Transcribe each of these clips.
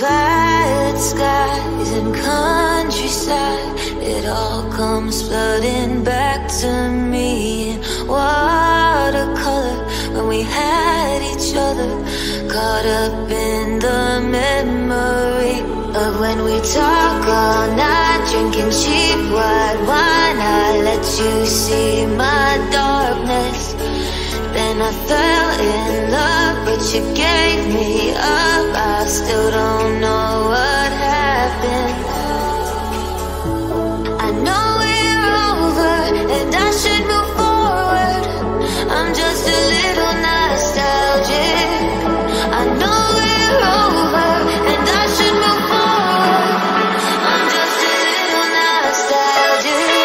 Cloud skies and countryside, it all comes flooding back to me. In watercolor, when we had each other, caught up in the memory of when we talk all night, drinking cheap white wine. I let you see my darkness, then I fell in love, but you gave me up. I still don't know what happened. I know we're over and I should move forward. I'm just a little nostalgic. I know we're over and I should move forward. I'm just a little nostalgic.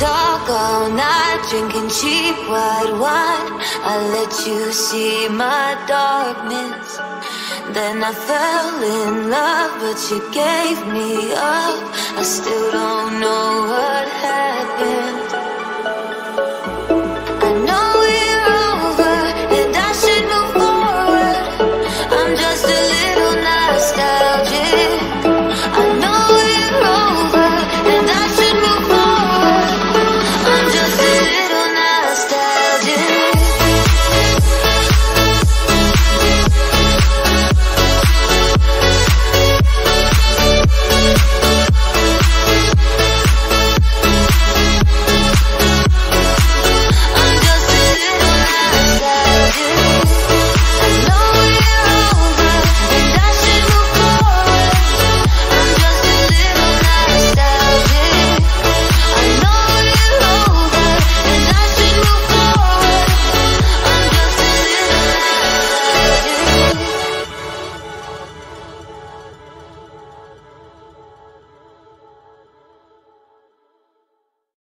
Talk all night, drinking cheap white wine. I let you see my darkness, then I fell in love, but you gave me up. I still don't know what happened.